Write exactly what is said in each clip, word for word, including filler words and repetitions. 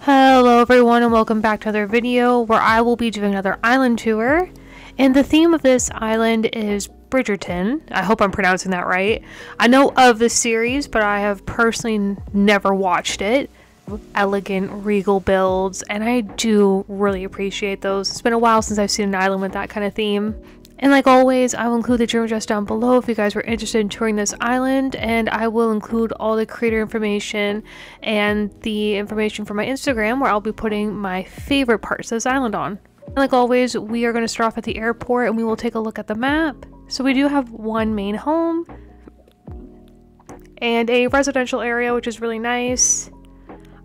Hello everyone, and welcome back to another video where I will be doing another island tour, and the theme of this island is Bridgerton. I hope I'm pronouncing that right. I know of the series, but I have personally never watched it. Elegant, regal builds, and I do really appreciate those. It's been a while since I've seen an island with that kind of theme. And like always, I will include the German address down below if you guys were interested in touring this island, and I will include all the creator information and the information for my Instagram where I'll be putting my favorite parts of this island on. And like always, we are going to start off at the airport and we will take a look at the map. So we do have one main home and a residential area, which is really nice.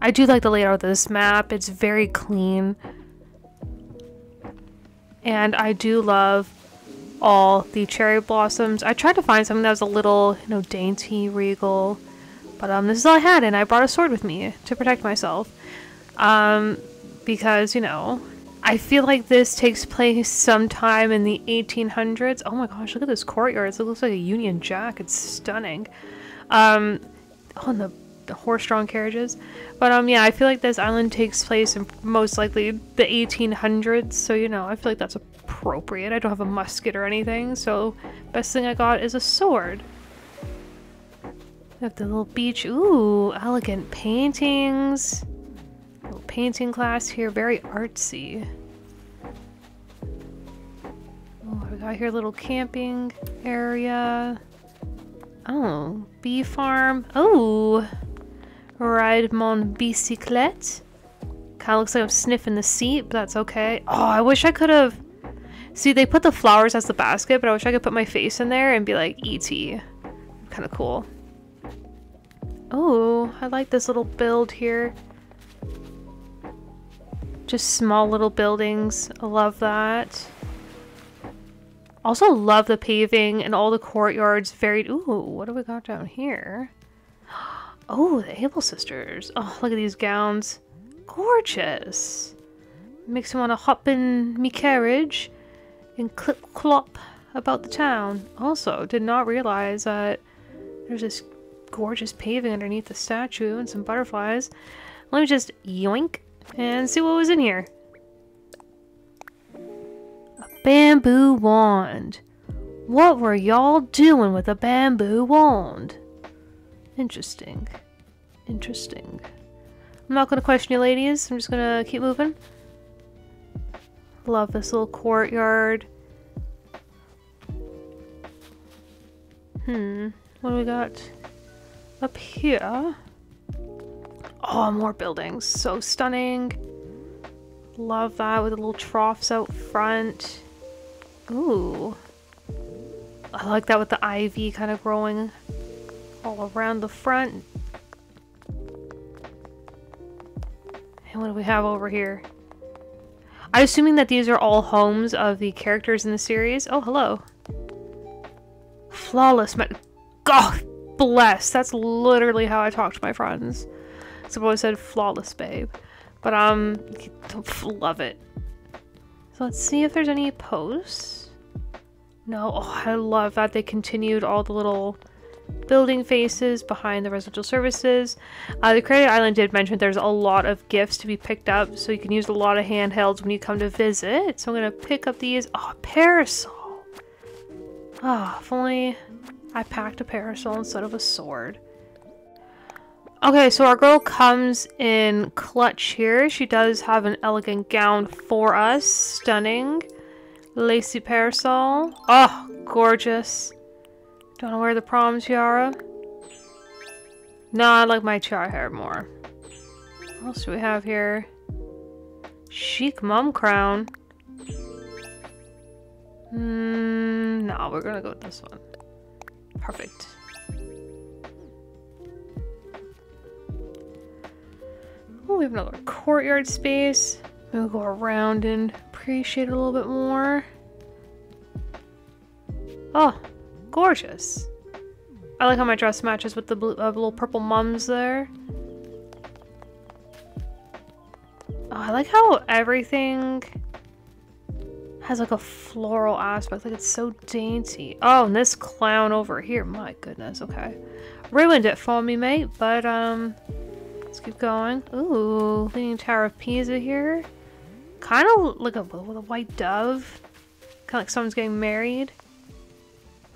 I do like the layout of this map. It's very clean. And I do love all the cherry blossoms. I tried to find something that was a little, you know, dainty, regal, but um, this is all I had, and I brought a sword with me to protect myself. Um, because, you know, I feel like this takes place sometime in the eighteen hundreds. Oh my gosh, look at this courtyard. It looks like a Union Jack. It's stunning. Um, on the, the horse-drawn carriages. But um, yeah, I feel like this island takes place in most likely the eighteen hundreds. So, you know, I feel like that's a appropriate. I don't have a musket or anything, so best thing I got is a sword. I have the little beach. Ooh, elegant paintings. Little painting class here, very artsy. Oh, I got here a little camping area. Oh, bee farm. Oh, ride mon bicyclette. Kind of looks like I'm sniffing the seat, but that's okay. Oh, I wish I could have. See, they put the flowers as the basket, but I wish I could put my face in there and be like E T Kind of cool. Oh, I like this little build here. Just small little buildings. I love that. Also love the paving and all the courtyards. Very. Ooh, what do we got down here? Oh, the Able Sisters. Oh, look at these gowns. Gorgeous. Makes me want to hop in me carriage and clip clop about the town. Also, did not realize that there's this gorgeous paving underneath the statue and some butterflies. Let me just yoink and see what was in here. A bamboo wand. What were y'all doing with a bamboo wand? Interesting. Interesting. I'm not going to question you ladies. I'm just going to keep moving. Love this little courtyard. Hmm, what do we got up here? Oh, more buildings. So stunning. Love that with the little troughs out front. Ooh. I like that with the ivy kind of growing all around the front. And what do we have over here? I'm assuming that these are all homes of the characters in the series. Oh, hello. Flawless. My God bless. That's literally how I talk to my friends. Someone always said flawless, babe. But, um, love it. So let's see if there's any posts. No. Oh, I love that they continued all the little building faces behind the residential services. Uh, the creator island did mention there's a lot of gifts to be picked up, so you can use a lot of handhelds when you come to visit. So I'm gonna pick up these. Oh, parasol. Oh, if only I packed a parasol instead of a sword. Okay, so our girl comes in clutch here. She does have an elegant gown for us. Stunning. Lacy parasol. Oh, gorgeous. Do you want to wear the prom tiara? No, I like my tiara hair more. What else do we have here? Chic mum crown. Mm, no, we're going to go with this one. Perfect. Oh, we have another courtyard space. We'll go around and appreciate it a little bit more. Oh. Gorgeous. I like how my dress matches with the blue, uh, little purple mums there. Oh, I like how everything has like a floral aspect. Like it's so dainty. Oh, and this clown over here. My goodness. Okay. Ruined it for me, mate. But um, it's keep going. Ooh, Leaning Tower of Pisa here. Kind of like a with a white dove. Kind of like someone's getting married.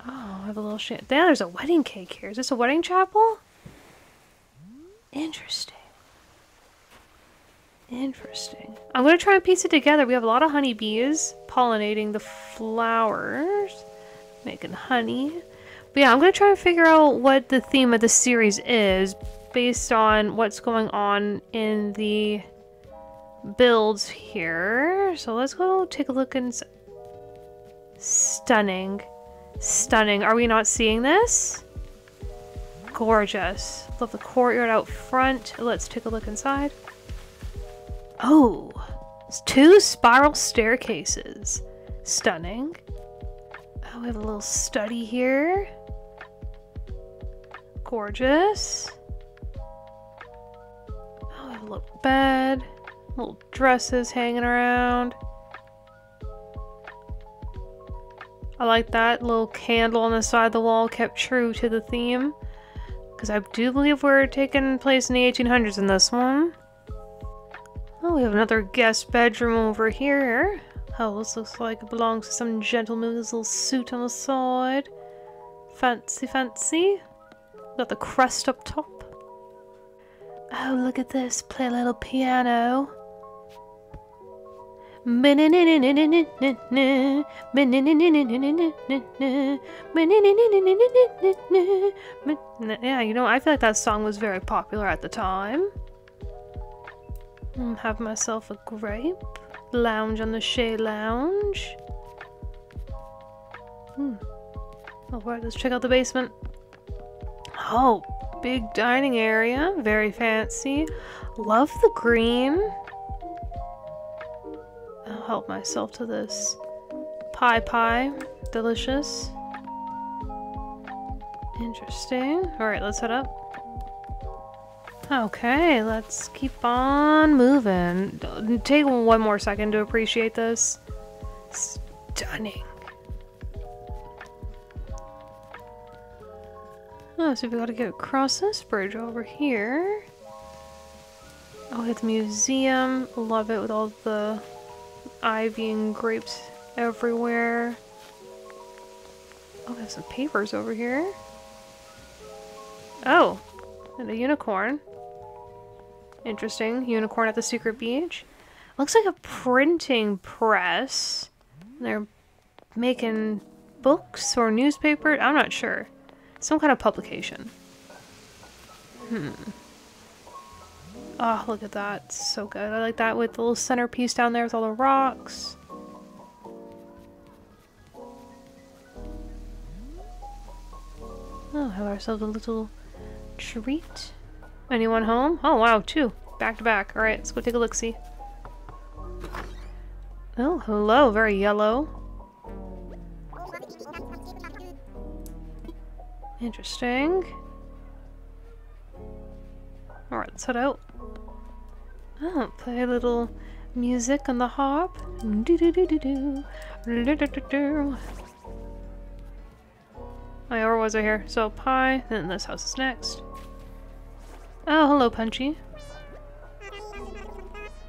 Oh, I have a little shit. Then there's a wedding cake here. Is this a wedding chapel? Interesting. Interesting. I'm gonna try and piece it together. We have a lot of honeybees pollinating the flowers, making honey. But yeah, I'm gonna try and figure out what the theme of the series is based on what's going on in the builds here. So let's go take a look and... Stunning. Stunning. Are we not seeing this? Gorgeous. Love the courtyard out front. Let's take a look inside. Oh, it's two spiral staircases. Stunning. Oh, we have a little study here. Gorgeous. Oh, we have a little bed. Little dresses hanging around. I like that little candle on the side of the wall, kept true to the theme. Because I do believe we're taking place in the eighteen hundreds in this one. Oh, we have another guest bedroom over here. Oh, this looks like it belongs to some gentleman with his little suit on the side. Fancy, fancy. Got the crest up top. Oh, look at this. Play a little piano. Yeah, you know, I feel like that song was very popular at the time. Have myself a grape. Lounge on the Shea Lounge. Hmm. Alright, let's check out the basement. Oh, big dining area. Very fancy. Love the green. I'll help myself to this pie pie. Delicious. Interesting. Alright, let's head up. Okay, let's keep on moving. Take one more second to appreciate this. Stunning. Oh, so we gotta get across this bridge over here. Oh, we got the museum. Love it with all the ivy and grapes everywhere. Oh, we have some papers over here. Oh, and a unicorn. Interesting. Unicorn at the secret beach. Looks like a printing press. They're making books or newspaper. I'm not sure. Some kind of publication. Hmm. Oh, look at that. So good. I like that with the little centerpiece down there with all the rocks. Oh, have ourselves a little treat. Anyone home? Oh, wow, two. Back to back. All right, let's go take a look-see. Oh, hello. Very yellow. Interesting. All right, let's head out. Oh, play a little music on the harp. Do-do-do-do-do. Do-do-do-do. I already was right here. So, pie. Then this house is next. Oh, hello, Punchy.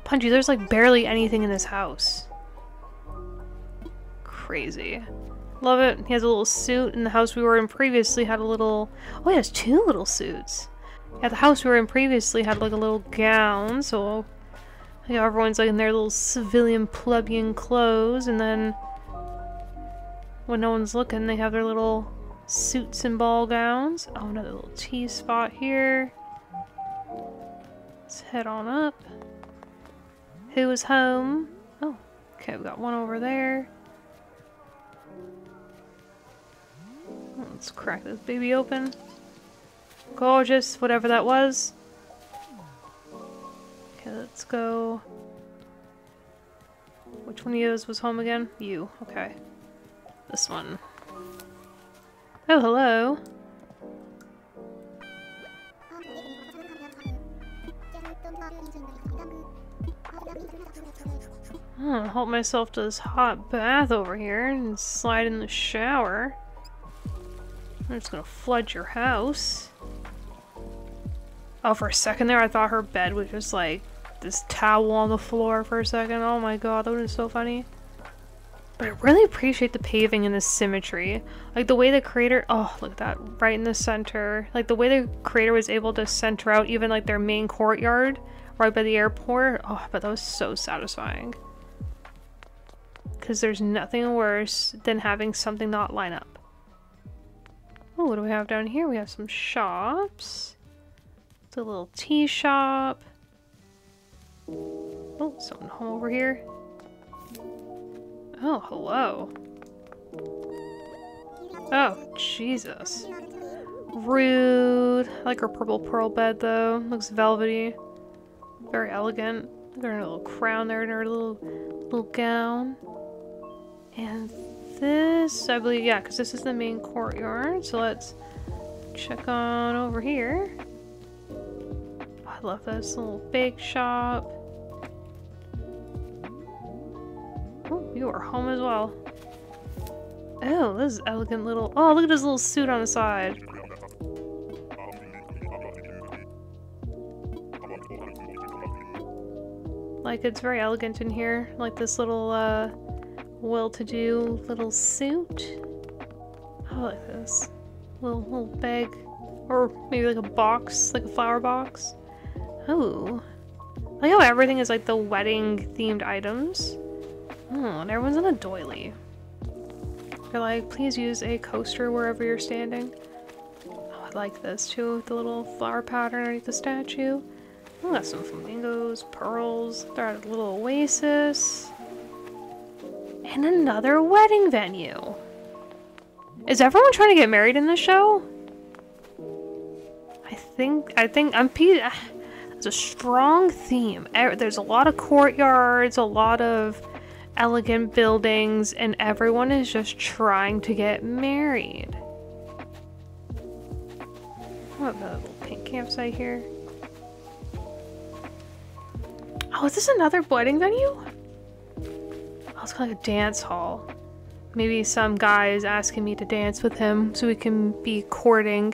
Punchy, there's like barely anything in this house. Crazy. Love it. He has a little suit, and the house we were in previously had a little... Oh, he has two little suits. Yeah, the house we were in previously had like a little gown, so... Yeah, everyone's like in their little civilian plebeian clothes, and then... When no one's looking, they have their little suits and ball gowns. Oh, another little tea spot here. Let's head on up. Who is home? Oh, okay, we got one over there. Let's crack this baby open. Gorgeous, whatever that was. Okay, let's go. Which one of those was home again? You. Okay. This one. Oh, hello. I'll help myself to this hot bath over here and slide in the shower. I'm just gonna flood your house. Oh, for a second there, I thought her bed was just like this towel on the floor for a second. Oh my god, that would be so funny. But I really appreciate the paving and the symmetry. Like the way the creator, oh, look at that, right in the center. Like the way the creator was able to center out even like their main courtyard right by the airport. Oh, but that was so satisfying. Because there's nothing worse than having something not line up. Oh, what do we have down here? We have some shops. It's a little tea shop. Oh, someone home over here. Oh, hello. Oh, Jesus. Rude. I like her purple pearl bed, though. Looks velvety. Very elegant. Got her little crown there in her little, little gown. And this, I believe, yeah, because this is the main courtyard. So let's check on over here. I love this little bake shop. Oh, you are home as well. Oh, this is elegant little. Oh, look at his little suit on the side. Like, it's very elegant in here. Like this little, uh, well-to-do little suit. I like this. Little, little bag. Or maybe like a box, like a flower box. Oh. I like how everything is like the wedding-themed items. Oh, and everyone's in a doily. They're like, please use a coaster wherever you're standing. Oh, I like this too, with the little flower pattern underneath the statue. Oh, got some flamingos, pearls. They're at a little oasis. And another wedding venue. Is everyone trying to get married in this show? I think, I think, I'm Pete. It's a strong theme. There's a lot of courtyards, a lot of elegant buildings, and everyone is just trying to get married. What about the little pink campsite here? Oh, is this another wedding venue? Oh, it's kind of like a dance hall. Maybe some guy is asking me to dance with him so we can be courting.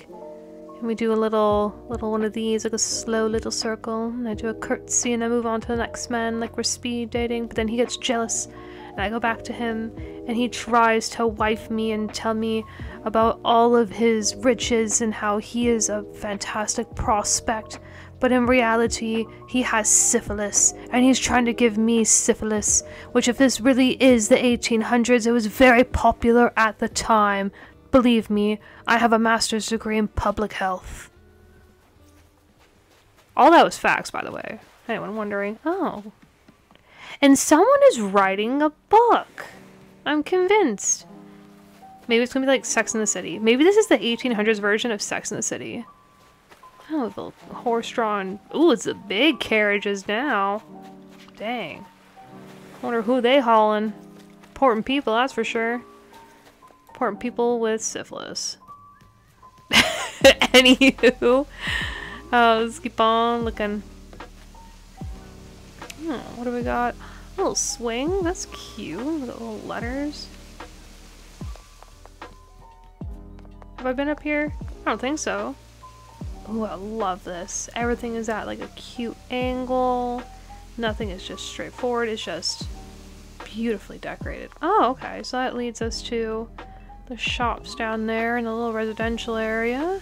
And we do a little, little one of these, like a slow little circle. And I do a curtsy and I move on to the next man, like we're speed dating. But then he gets jealous and I go back to him and he tries to wife me and tell me about all of his riches and how he is a fantastic prospect. But in reality, he has syphilis, and he's trying to give me syphilis, which if this really is the eighteen hundreds, it was very popular at the time. Believe me, I have a master's degree in public health. All that was facts, by the way. Anyone wondering? Oh. And someone is writing a book. I'm convinced. Maybe it's gonna be like Sex and the City. Maybe this is the eighteen hundreds version of Sex and the City. Oh, the horse-drawn. Ooh, it's the big carriages now. Dang. Wonder who they hauling. Important people, that's for sure. Important people with syphilis. Anywho. Uh, let's keep on looking. Oh, what do we got? A little swing. That's cute. Look at the little letters. Have I been up here? I don't think so. Oh, I love this. Everything is at like a cute angle. Nothing is just straightforward. It's just beautifully decorated. Oh, okay. So that leads us to the shops down there in the little residential area.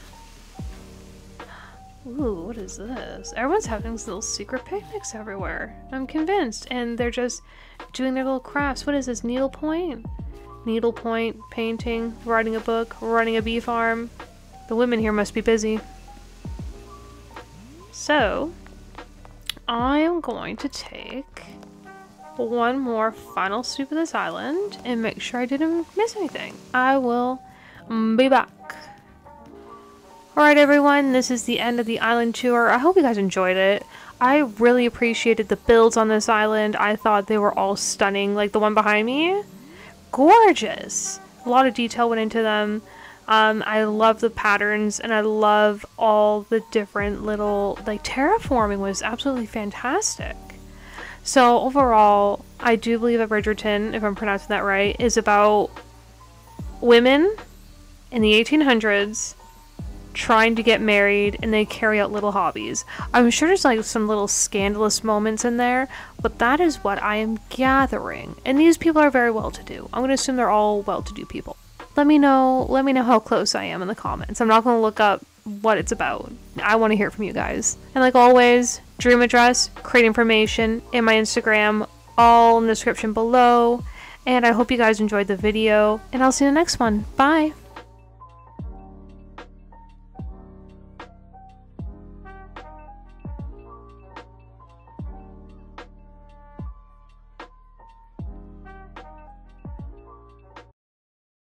Ooh, what is this? Everyone's having these little secret picnics everywhere. I'm convinced. And they're just doing their little crafts. What is this? Needlepoint? Needlepoint, painting, writing a book, running a bee farm. The women here must be busy. So, I am going to take one more final sweep of this island and make sure I didn't miss anything. I will be back. Alright everyone, this is the end of the island tour. I hope you guys enjoyed it. I really appreciated the builds on this island. I thought they were all stunning. Like the one behind me, gorgeous. A lot of detail went into them. Um, I love the patterns and I love all the different little, like terraforming was absolutely fantastic. So overall, I do believe that Bridgerton, if I'm pronouncing that right, is about women in the eighteen hundreds trying to get married, and they carry out little hobbies. I'm sure there's like some little scandalous moments in there, but that is what I am gathering. And these people are very well-to-do. I'm gonna assume they're all well-to-do people. Let me know, let me know how close I am in the comments. I'm not gonna look up what it's about. I wanna hear from you guys. And like always, dream address, create information in my Instagram, all in the description below. And I hope you guys enjoyed the video, and I'll see you in the next one. Bye!